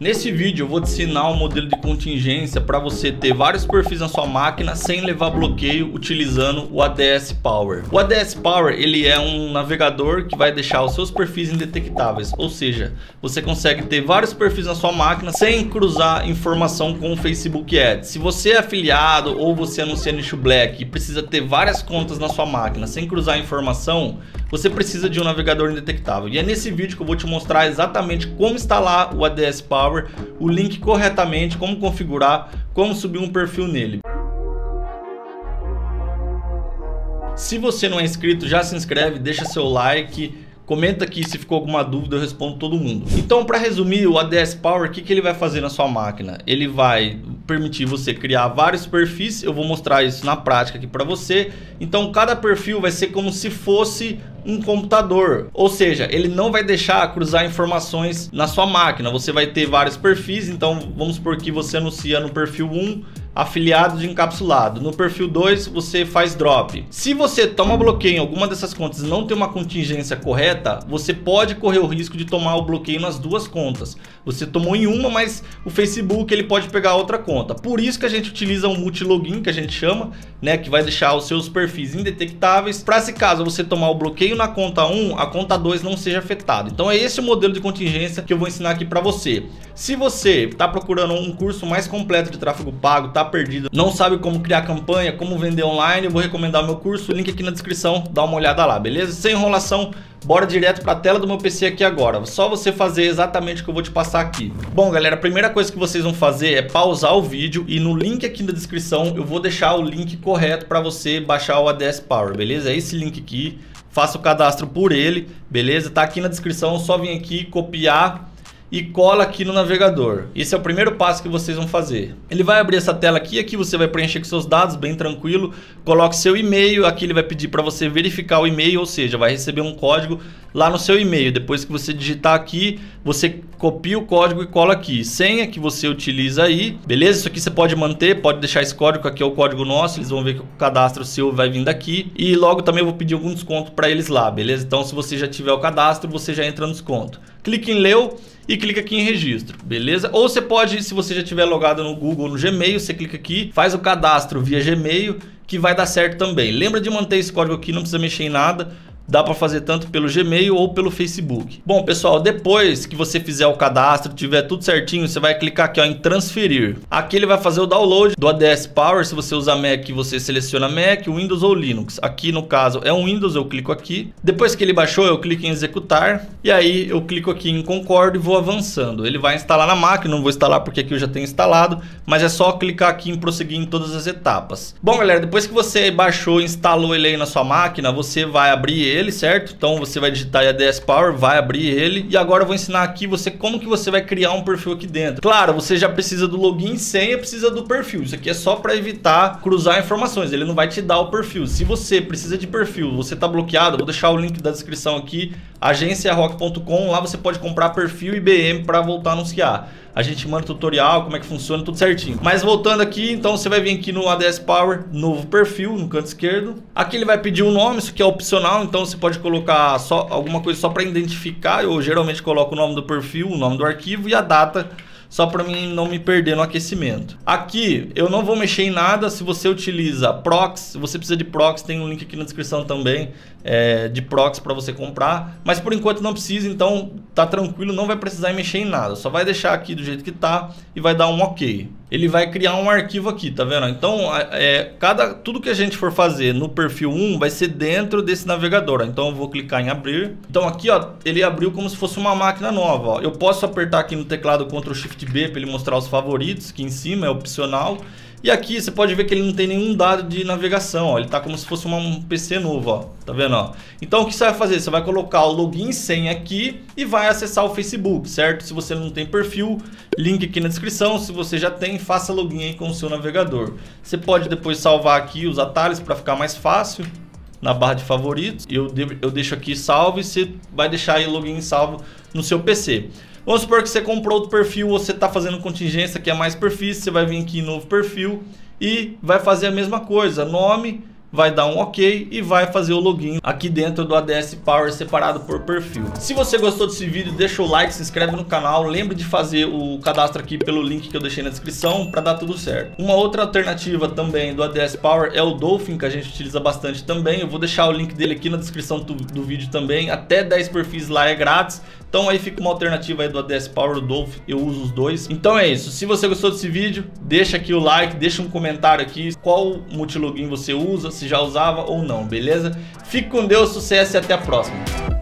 Nesse vídeo eu vou te ensinar um modelo de contingência para você ter vários perfis na sua máquina sem levar bloqueio utilizando o ADS Power. O ADS Power ele é um navegador que vai deixar os seus perfis indetectáveis, ou seja, você consegue ter vários perfis na sua máquina sem cruzar informação com o Facebook Ads. Se você é afiliado ou você anuncia nicho black e precisa ter várias contas na sua máquina sem cruzar informação, você precisa de um navegador indetectável. E é nesse vídeo que eu vou te mostrar exatamente como instalar o ADS Power, o link corretamente, como configurar, como subir um perfil nele. Se você não é inscrito, já se inscreve, deixa seu like, comenta aqui se ficou alguma dúvida, eu respondo todo mundo. Então, para resumir, o ADS Power, o que ele vai fazer na sua máquina? Ele vai permitir você criar vários perfis, eu vou mostrar isso na prática aqui para você. Então, cada perfil vai ser como se fosse um computador, ou seja, ele não vai deixar cruzar informações na sua máquina. Você vai ter vários perfis, então vamos supor que você anuncia no perfil 1 afiliado de encapsulado, no perfil 2 você faz drop. Se você toma bloqueio em alguma dessas contas e não tem uma contingência correta, você pode correr o risco de tomar o bloqueio nas duas contas. Você tomou em uma, mas o Facebook ele pode pegar outra conta. Por isso que a gente utiliza um multilogin, que a gente chama, né, que vai deixar os seus perfis indetectáveis, para se caso você tomar o bloqueio na conta 1, a conta 2 não seja afetada. Então é esse o modelo de contingência que eu vou ensinar aqui para você. Se você está procurando um curso mais completo de tráfego pago, está perdido, não sabe como criar campanha, como vender online, eu vou recomendar o meu curso, link aqui na descrição, dá uma olhada lá, beleza? Sem enrolação, bora direto para a tela do meu PC aqui agora. Só você fazer exatamente o que eu vou te passar aqui. Bom, galera, a primeira coisa que vocês vão fazer é pausar o vídeo e no link aqui na descrição eu vou deixar o link correto para você baixar o ADS Power, beleza? É esse link aqui. Faça o cadastro por ele, beleza? Tá aqui na descrição, só vem aqui, copiar e cola aqui no navegador. Esse é o primeiro passo que vocês vão fazer. Ele vai abrir essa tela aqui, aqui você vai preencher com seus dados, bem tranquilo. Coloque seu e-mail, aqui ele vai pedir para você verificar o e-mail, ou seja, vai receber um código lá no seu e-mail. Depois que você digitar aqui, você copia o código e cola aqui. Senha que você utiliza aí, beleza? Isso aqui você pode manter, pode deixar esse código, aqui é o código nosso, eles vão ver que o cadastro seu vai vindo aqui. E logo também eu vou pedir algum desconto para eles lá, beleza? Então se você já tiver o cadastro, você já entra no desconto. Clique em leu e clica aqui em registro, beleza? Ou você pode, se você já tiver logado no Google ou no Gmail, você clica aqui, faz o cadastro via Gmail, que vai dar certo também. Lembra de manter esse código aqui, não precisa mexer em nada. Dá para fazer tanto pelo Gmail ou pelo Facebook. Bom, pessoal, depois que você fizer o cadastro, tiver tudo certinho, você vai clicar aqui ó, em transferir. Aqui ele vai fazer o download do ADS Power. Se você usar Mac, você seleciona Mac, Windows ou Linux. Aqui no caso é um Windows, eu clico aqui. Depois que ele baixou, eu clico em executar. E aí eu clico aqui em concordo e vou avançando. Ele vai instalar na máquina, não vou instalar porque aqui eu já tenho instalado. Mas é só clicar aqui em prosseguir em todas as etapas. Bom, galera, depois que você baixou e instalou ele aí na sua máquina, você vai abrir ele. Certo? Então você vai digitar ADS Power, vai abrir ele e agora eu vou ensinar aqui você como que você vai criar um perfil aqui dentro. Claro, você já precisa do login e senha, precisa do perfil. Isso aqui é só para evitar cruzar informações, ele não vai te dar o perfil. Se você precisa de perfil, você está bloqueado, vou deixar o link da descrição aqui, agenciarock.com, lá você pode comprar perfil e IBM para voltar a anunciar. A gente manda tutorial, como é que funciona, tudo certinho. Mas voltando aqui, então você vai vir aqui no ADS Power, novo perfil, no canto esquerdo. Aqui ele vai pedir um nome, isso aqui é opcional, então você pode colocar só alguma coisa só para identificar. Eu geralmente coloco o nome do perfil, o nome do arquivo e a data, só para mim não me perder no aquecimento. Aqui eu não vou mexer em nada. Se você utiliza Proxy, se você precisa de Proxy, tem um link aqui na descrição também de Proxy para você comprar. Mas por enquanto não precisa, então tá tranquilo, não vai precisar mexer em nada. Só vai deixar aqui do jeito que tá e vai dar um OK. Ele vai criar um arquivo aqui, tá vendo? Então tudo que a gente for fazer no perfil 1 vai ser dentro desse navegador. Então eu vou clicar em abrir. Então aqui ó, ele abriu como se fosse uma máquina nova. Ó. Eu posso apertar aqui no teclado Ctrl Shift B para ele mostrar os favoritos, que em cima é opcional. E aqui você pode ver que ele não tem nenhum dado de navegação, ó. Ele tá como se fosse um PC novo, ó. Tá vendo, ó? Então o que você vai fazer? Você vai colocar o login e senha aqui e vai acessar o Facebook, certo? Se você não tem perfil, link aqui na descrição. Se você já tem, faça login aí com o seu navegador. Você pode depois salvar aqui os atalhos para ficar mais fácil. Na barra de favoritos, eu deixo aqui salve, você vai deixar aí login salvo no seu PC. Vamos supor que você comprou outro perfil ou você está fazendo contingência que é mais perfis, você vai vir aqui em novo perfil e vai fazer a mesma coisa, nome vai dar um ok e vai fazer o login aqui dentro do AdsPower separado por perfil. Se você gostou desse vídeo, deixa o like, se inscreve no canal, lembre de fazer o cadastro aqui pelo link que eu deixei na descrição para dar tudo certo. Uma outra alternativa também do AdsPower é o Dolphin, que a gente utiliza bastante também. Eu vou deixar o link dele aqui na descrição do vídeo também, até 10 perfis lá é grátis. Então aí fica uma alternativa aí do AdsPower, o Dolphin, eu uso os dois. Então é isso, se você gostou desse vídeo, deixa aqui o like, deixa um comentário aqui qual multilogin você usa, se já usava ou não, beleza? Fique com Deus, sucesso e até a próxima!